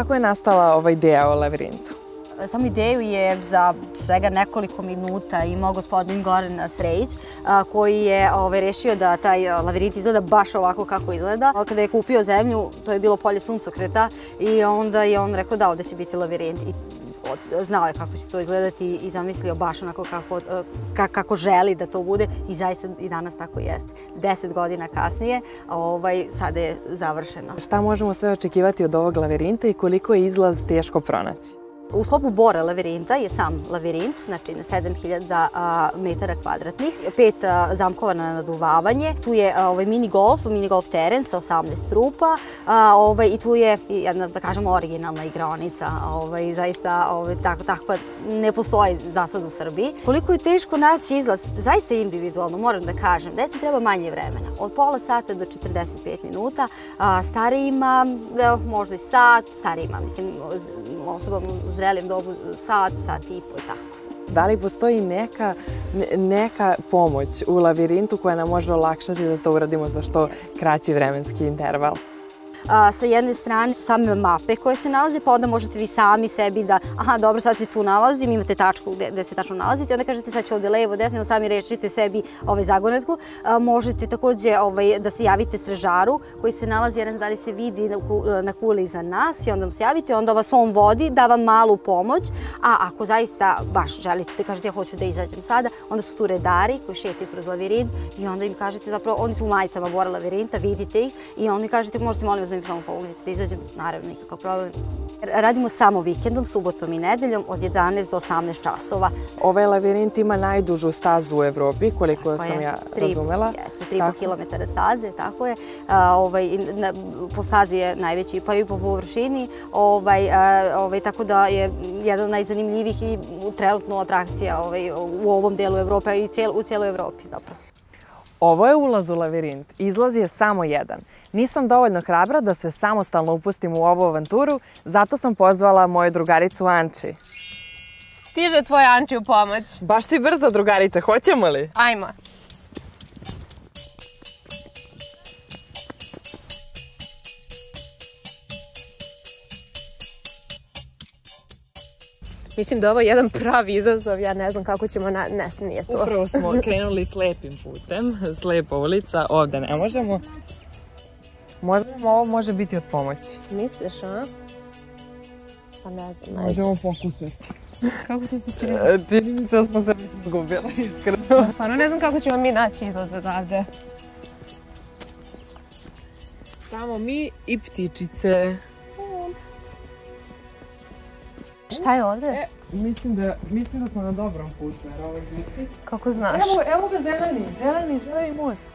Kako je nastala ova ideja o lavirintu? Samo ideju je za svega nekoliko minuta imao gospodin Goran Srejić, koji je rešio da taj lavirint izgleda baš ovako kako izgleda. Kada je kupio zemlju, to je bilo polje suncokreta i onda je on rekao da ovde će biti lavirint. Znao je kako će to izgledati i zamislio baš onako kako želi da to bude i zaista i danas tako jeste. 10 godina kasnije, sada je završeno. Šta možemo sve očekivati od ovog lavirinta i koliko je izlaz teško pronaći? U sklopu Bora Lavirinta je sam lavirint, znači na 7000 metara kvadratnih, 5 zamkova na naduvavanje, tu je mini golf teren sa 18 rupa i tu je jedna, da kažem, originalna igraonica, zaista takva ne postoji za sad u Srbiji. Koliko je teško naći izlaz, zaista individualno, moram da kažem, deci treba manje vremena, od pola sata do 45 minuta, starijima možda i sat, starijima, mislim, osobama u zrelijem dobu sat i po i tako. Da li postoji neka pomoć u lavirintu koja nam može olakšati da to uradimo za što kraći vremenski interval? Sa jedne strane su same mape koje se nalaze, pa onda možete vi sami sebi da, aha, dobro, sad se tu nalazim, imate tačku gde se tačno nalazite, onda kažete sad ću ovde levo, desno, sami rešite sebi zagonetku. Možete takođe da se javite stražaru koji se nalazi, ja ne znam da li se vidi na kuli iza nas, i onda mu se javite, onda vas on vodi, da vam malu pomoć, a ako zaista baš želite da kažete ja hoću da izađem sada, onda su tu redari koji šetaju kroz lavirint i onda im kažete, zapravo oni su u majicama Bora Lavirinta, vidite ih i onda im kažete možete molim da mi samo pomognete da izađem, naravno nikakav problem. Radimo samo vikendom, subotom i nedeljom od 11 do 18 časova. Ovaj lavirint ima najdužu stazu u Evropi, koliko sam ja razumela. 3,5 kilometara staze, tako je. Po stazi je najveći, pa i po površini, tako da je jedan od najzanimljivijih i trenutno atrakcija u ovom delu Evrope i u cijeloj Evropi zapravo. Ovo je ulaz u lavirint. Izlaz je samo jedan. Nisam dovoljno hrabra da se samostalno upustim u ovu avanturu, zato sam pozvala moju drugaricu Anči. Stiže tvoj Anči u pomoć. Baš si brza, drugarice, hoćemo li? Ajmo. Mislim da ovo je jedan pravi izazov, ja ne znam kako ćemo, ne, nije to. Upravo smo krenuli slepim putem, slepa ulica, ovde ne možemo. Možda ovo može biti od pomoći. Misliš, a? Pa ne znam. Možemo pokušati. Kako ti se čini? Čini mi se da smo se izgubila, iskreno. Stvarno ne znam kako ćemo mi naći izlaz odavde. Samo mi i ptičice. Šta je ovde? Mislim da smo na dobrom putu, jer ovo zvuči. Kako znaš? Evo ga zeleni most.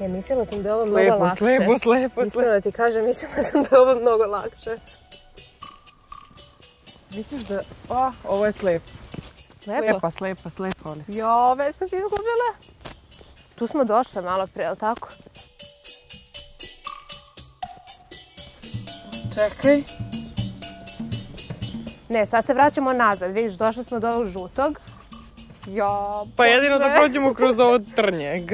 Ja mislila sam da je ovo mnogo lakše. Slepo. Iskreno ti kažem, mislila sam da je ovo mnogo lakše. Misliš da... Ovo je slepo. Slepa ulica. Jo, već smo se izgubile. Tu smo došle malo pre, ali tako? Čekaj. Ne, sad se vraćamo nazad, vidiš, došli smo do ovog žutog. Pa jedino da prođemo kroz ovo grnje.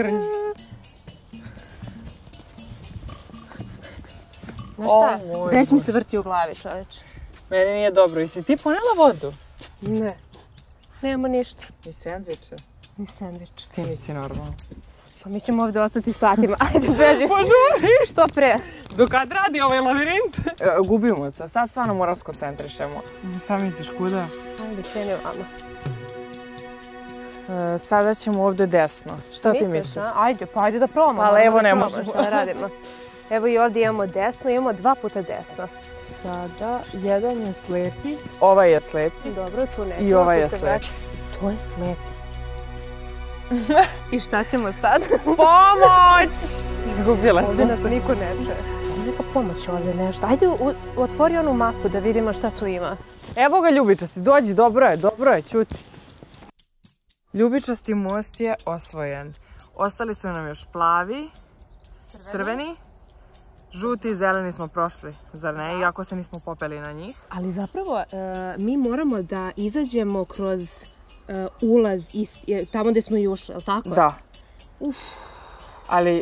Znaš šta, već mi se vrti u glavi, čoveče. Meni nije dobro, jesi ti ponela vodu? Ne, nemamo ništa. Ni sendviče? Ni sendviče. Ti nisi normalno. Pa mi ćemo ovde ostati satima, ajde beži. Požuri! Što pre? Dokad radi ovaj lavirint? Gubimo se, sad stvarno moram skoncentrišemo. Šta misliš, kuda? Ajde, kreni vama. Sada ćemo ovde desno. Šta ti misliš? Ajde, pa ajde da probamo. Ali evo ne možemo. Šta da radimo? Evo i ovde imamo desno, imamo 2 puta desno. Sada, jedan je slepi. Ovaj je slepi. Dobro, tu ne. I ovaj je slepi. To je slepi. I šta ćemo sad? Pomoć! Izgubila sam se. Ovde nas niko ne žele. Neka pomoć ovde nešto. Ajde, otvori onu mapu da vidimo šta tu ima. Evo ga, ljubičasti, dođi, dobro je, ćuti. Ljubičasti most je osvojen. Ostali su nam još plavi, crveni, žuti i zeleni smo prošli, zar ne? Iako se nismo popeli na njih. Ali zapravo, mi moramo da izađemo kroz ulaz, tamo gde smo i ušli, je li tako? Da. Uff,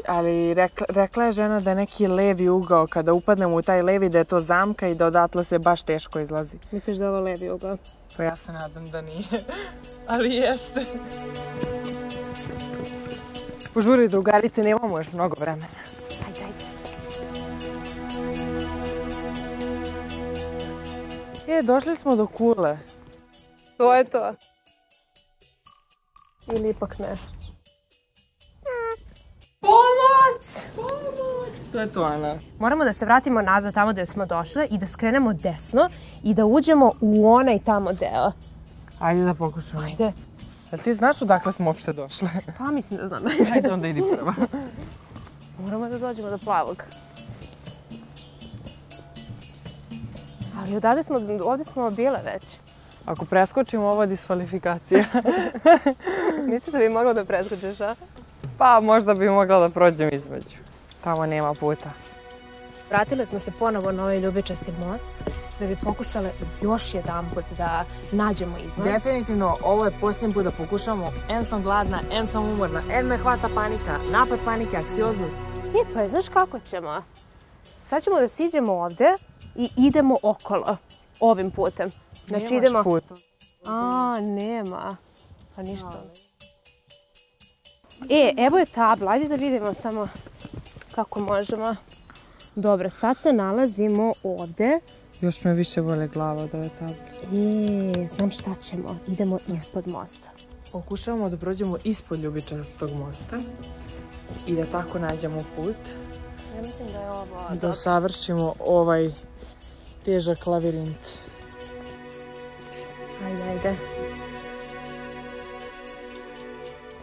ali rekla je žena da je neki levi ugao, kada upadnemo u taj levi, da je to zamka i da odatle se baš teško izlazi. Misliš da je ovo levi ugao? Pa ja se nadam da nije, ali jeste. Požuri drugarice, nemamo još mnogo vremena. Ajde, ajde. Došli smo do kule. To je to. Ili ipak ne. Pomoć! Pomoć! To je to, Ana. Moramo da se vratimo nazad tamo gde smo došle i da skrenemo desno i da uđemo u onaj tamo deo. Ajde da pokušamo. Ajde. Jel ti znaš odakle smo uopšte došle? Pa mislim da znam. Ajde, onda idi prva. Moramo da dođemo do plavog. Ali ovde smo bile već. Ako preskočimo, ovo je diskvalifikacija. Misliš da bi mogla da preskočiš, a? Pa možda bi mogla da prođem između. Tamo nema puta. Vratile smo se ponovo na ovaj ljubičasti most da bi pokušale još jedan put da nađemo izlaz. Definitivno, ovo je posljednji put da pokušamo. Em sam gladna, em sam umorna, em me hvata panika, napad panike, anksioznost. E pa, znaš kako ćemo? Sad ćemo da siđemo ovde i idemo okolo, ovim putem. Nemaš puta. A, nema. Pa ništa. Evo je tabla, ajde da vidimo samo kako možemo. Dobro, sad se nalazimo ovde. Još me više boli glava od ove table. Znam šta ćemo, idemo ispod mosta. Pokušavamo da prođemo ispod ljubičastog mosta i da tako nađemo put. Ja mislim da je ovo... Da savršimo ovaj težak lavirint. Ajde, ajde.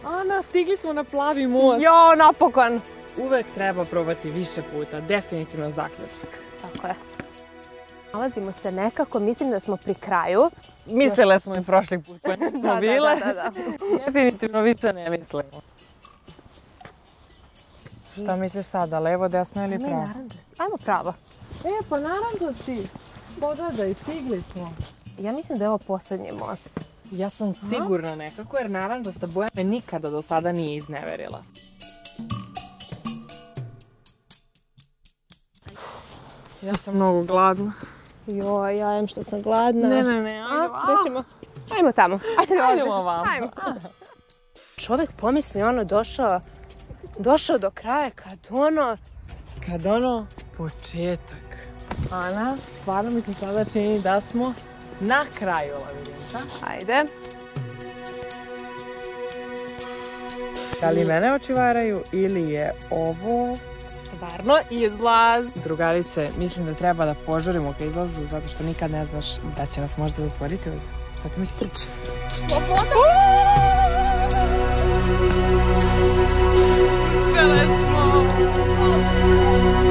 Ana, stigli smo na plavi most. Jo, napokon! Uvek treba probati više puta, definitivno zaključak. Tako je. Nalazimo se nekako, mislim da smo pri kraju. Mislile smo i prošli put koje nismo bile. Da. Definitivno više ne mislimo. Šta misliš sada, levo, desno ili pravo? Ajmo pravo. Pa naravno ti. Pogledaj, stigli smo. Ja mislim da je ovo poslednji most. Ja sam sigurna nekako, jer narandžasta boja me nikada do sada nije izneverila. Ja sam mnogo gladna. Joj, ja jem što sam gladna. Ne, ajmo tamo. Ajmo ovamo. Čovek pomisli, ono, došao do kraja kad ono početak. Ana, stvarno mi se sada čini da smo na kraju lavirinta. Ajde. Da li mene oči varaju ili je ovo... Stvarno izlaz. Drugarice, mislim da treba da požurimo ka izlazu, zato što nikad ne znaš da će nas možda zatvoriti ovdje. Šta ti misliš? Sloboda! Uspjele smo!